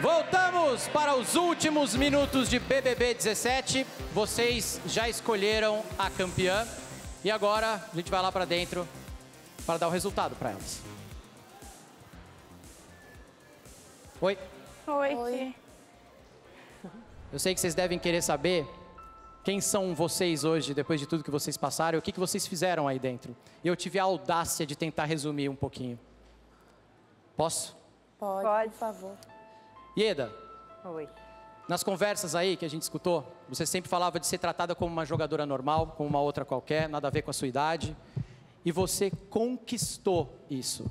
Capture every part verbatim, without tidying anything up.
Voltamos para os últimos minutos de B B B dezessete. Vocês já escolheram a campeã. E agora a gente vai lá para dentro para dar o resultado para elas. Oi. Oi. Oi. Eu sei que vocês devem querer saber quem são vocês hoje, depois de tudo que vocês passaram, o que vocês fizeram aí dentro. E eu tive a audácia de tentar resumir um pouquinho. Posso? Pode, Pode. Por favor. Leda, oi. Nas conversas aí que a gente escutou, você sempre falava de ser tratada como uma jogadora normal, como uma outra qualquer, nada a ver com a sua idade. E você conquistou isso.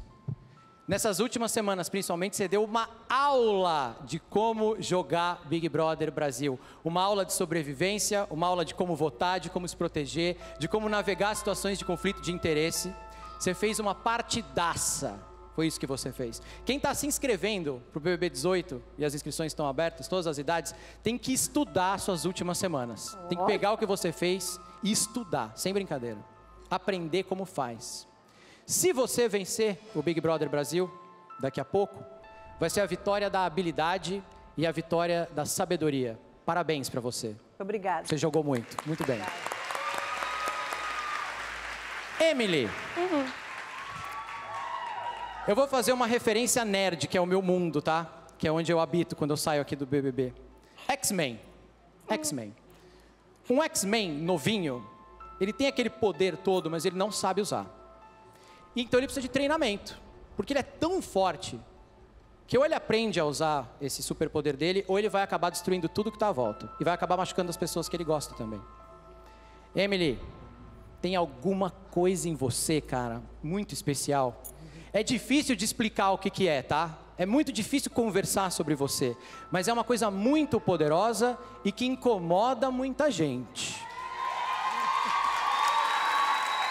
Nessas últimas semanas, principalmente, você deu uma aula de como jogar Big Brother Brasil. Uma aula de sobrevivência, uma aula de como votar, de como se proteger, de como navegar situações de conflito de interesse. Você fez uma partidaça. Foi isso que você fez. Quem está se inscrevendo para o B B B dezoito, e as inscrições estão abertas, todas as idades, tem que estudar suas últimas semanas. Tem que pegar o que você fez e estudar, sem brincadeira. Aprender como faz. Se você vencer o Big Brother Brasil, daqui a pouco, vai ser a vitória da habilidade e a vitória da sabedoria. Parabéns para você. Obrigada. Você jogou muito, muito bem. Emilly. Uhum. Eu vou fazer uma referência nerd, que é o meu mundo, tá? Que é onde eu habito quando eu saio aqui do B B B. X-Men. X-Men. Um X-Men novinho, ele tem aquele poder todo, mas ele não sabe usar. Então ele precisa de treinamento, porque ele é tão forte que ou ele aprende a usar esse superpoder dele, ou ele vai acabar destruindo tudo que está à volta. E vai acabar machucando as pessoas que ele gosta também. Emilly, tem alguma coisa em você, cara, muito especial. É difícil de explicar o que que é, tá? É muito difícil conversar sobre você. Mas é uma coisa muito poderosa e que incomoda muita gente.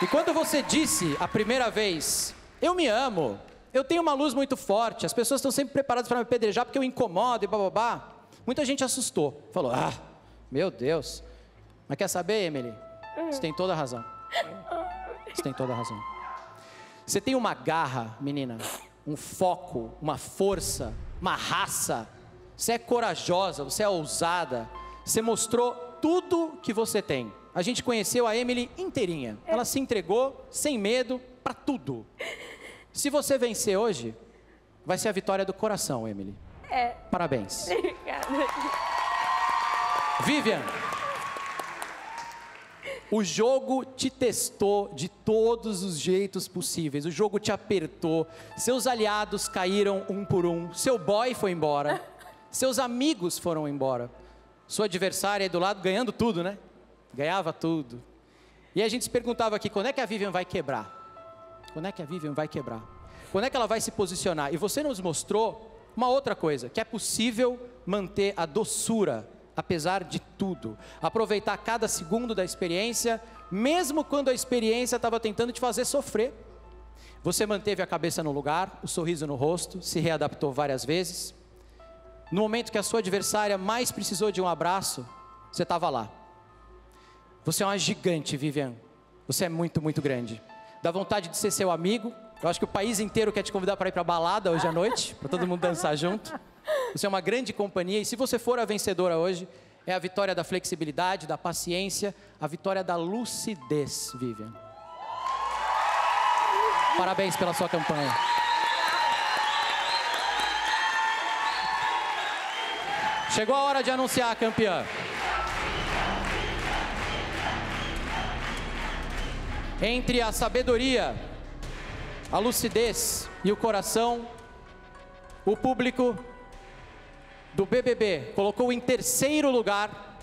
E quando você disse a primeira vez, eu me amo, eu tenho uma luz muito forte, as pessoas estão sempre preparadas para me apedrejar porque eu incomodo e bababá. Muita gente assustou, falou, ah, meu Deus. Mas quer saber, Emilly? Você tem toda a razão. Você tem toda a razão. Você tem uma garra, menina, um foco, uma força, uma raça. Você é corajosa, você é ousada. Você mostrou tudo que você tem. A gente conheceu a Emilly inteirinha. Ela se entregou, sem medo, pra tudo. Se você vencer hoje, vai ser a vitória do coração, Emilly. É. Parabéns. Obrigada. Vivian. O jogo te testou de todos os jeitos possíveis. O jogo te apertou. Seus aliados caíram um por um. Seu boy foi embora. Seus amigos foram embora. Sua adversária aí do lado ganhando tudo, né? Ganhava tudo. E a gente se perguntava aqui, quando é que a Vivian vai quebrar? Quando é que a Vivian vai quebrar? Quando é que ela vai se posicionar? E você nos mostrou uma outra coisa, que é possível manter a doçura apesar de tudo, aproveitar cada segundo da experiência, mesmo quando a experiência estava tentando te fazer sofrer. Você manteve a cabeça no lugar, o sorriso no rosto, se readaptou várias vezes. No momento que a sua adversária mais precisou de um abraço, você estava lá. Você é uma gigante, Vivian. Você é muito, muito grande. Dá vontade de ser seu amigo. Eu acho que o país inteiro quer te convidar para ir para a balada hoje à noite, para todo mundo dançar junto. Você é uma grande companhia e se você for a vencedora hoje, é a vitória da flexibilidade, da paciência, a vitória da lucidez, Vivian. Parabéns pela sua campanha. Chegou a hora de anunciar a campeã. Entre a sabedoria, a lucidez e o coração, o público do B B B colocou em terceiro lugar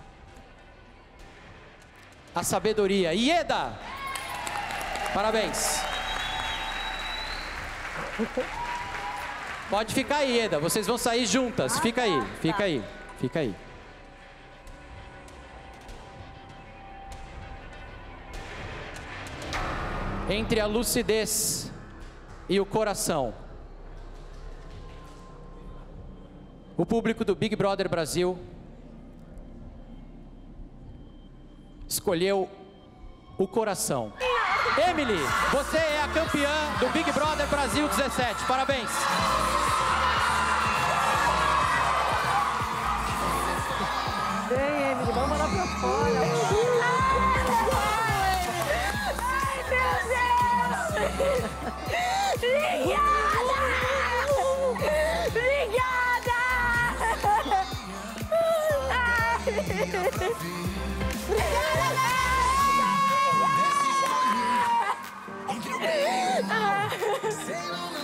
a sabedoria. Leda! Parabéns. Pode ficar aí, Leda. Vocês vão sair juntas. Fica aí, fica aí, fica aí. Entre a lucidez e o coração, o público do Big Brother Brasil escolheu o coração. Emilly, você é a campeã do Big Brother Brasil dezessete. Parabéns. Brasil, vamos lá pra fora. Ai, meu Deus! Obrigada! Obrigada! Ai. Obrigada! Obrigada!